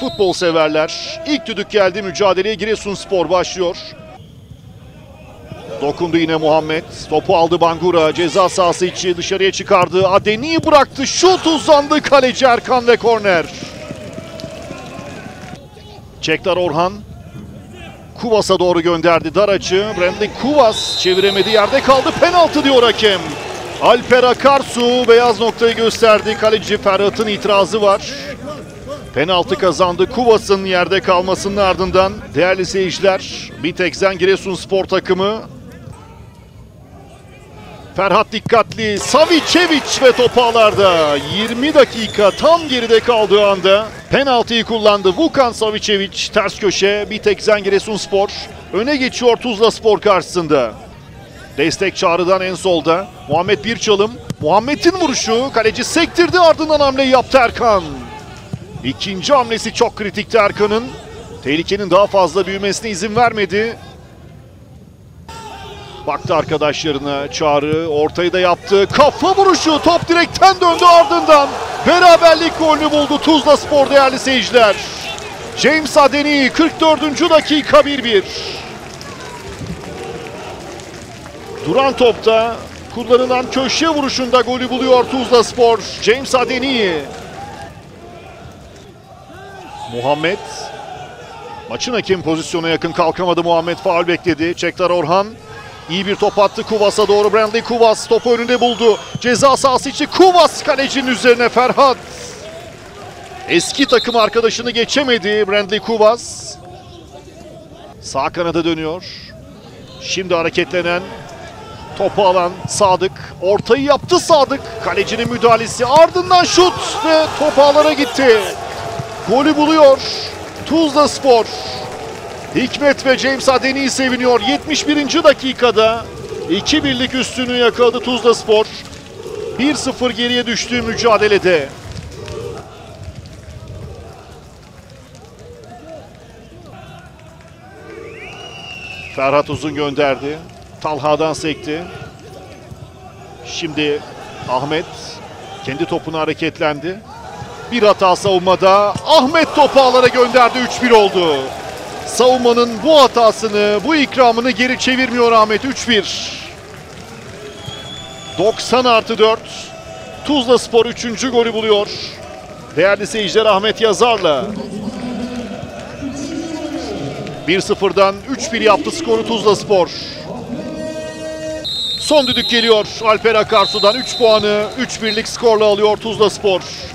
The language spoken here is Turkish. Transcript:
futbol severler. İlk düdük geldi, mücadeleye Giresunspor başlıyor. Dokundu yine Muhammed. Topu aldı Bangura. Ceza sahası içi, dışarıya çıkardı. Adeniyi bıraktı. Şut uzandı. Kaleci Erkan ve korner. Çekler Orhan. Kuvas'a doğru gönderdi dar açı. Brandley Kuvas çeviremedi, yerde kaldı. Penaltı diyor hakem. Alper Akarsu beyaz noktayı gösterdi. Kaleci Ferhat'ın itirazı var. Penaltı kazandı Kuvas'ın yerde kalmasının ardından. Değerli seyirciler, Bitexen Giresunspor takımı. Ferhat dikkatli. Savıcevic ve top ağlarda. 20 dakika tam geride kaldığı anda penaltıyı kullandı Vukan Savıcevic. Ters köşe, Bitexen Giresunspor öne geçiyor Tuzlaspor karşısında. Destek çağrıdan en solda Muhammed Birçalım. Muhammed'in vuruşu, kaleci sektirdi, ardından hamleyi yaptı Erkan. İkinci hamlesi çok kritikti Erkan'ın. Tehlikenin daha fazla büyümesine izin vermedi. Baktı arkadaşlarına Çağrı, ortayı da yaptı. Kafa vuruşu, top direkten döndü, ardından beraberlik golünü buldu Tuzlaspor değerli seyirciler. James Adeniyi 44. dakika 1-1. Duran topta kullanılan köşe vuruşunda golü buluyor Tuzlaspor. James Adeniyi. Muhammed. Maçın hakem pozisyona yakın, kalkamadı Muhammed, faul bekledi. Çektar Orhan. İyi bir top attı Kuvas'a doğru. Brandley Kuvas topu önünde buldu. Ceza sahası içi, Kuvas kalecinin üzerine. Ferhat. Eski takım arkadaşını geçemedi Brandley Kuvas. Sağ kanada dönüyor. Şimdi hareketlenen, topu alan Sadık. Ortayı yaptı Sadık. Kalecinin müdahalesi, ardından şut ve top ağlara gitti. Golü buluyor Tuzlaspor. Hikmet ve James Adeniyi seviniyor. 71. dakikada 2-1'lik üstünü yakaladı Tuzlaspor. 1-0 geriye düştüğü mücadelede. Ferhat uzun gönderdi. Talha'dan sekti. Şimdi Ahmet kendi topuna hareketlendi. Bir hata savunmada. Ahmet topu ağlara gönderdi. 3-1 oldu. Savunmanın bu hatasını, bu ikramını geri çevirmiyor Ahmet. 3-1. 90+4. Tuzlaspor 3. golü buluyor. Değerli seyirciler, Ahmet Yazar'la 1-0'dan 3-1 yaptı skoru Tuzlaspor. Son düdük geliyor Alper Akarsu'dan. 3 puanı 3-1'lik skorla alıyor Tuzlaspor.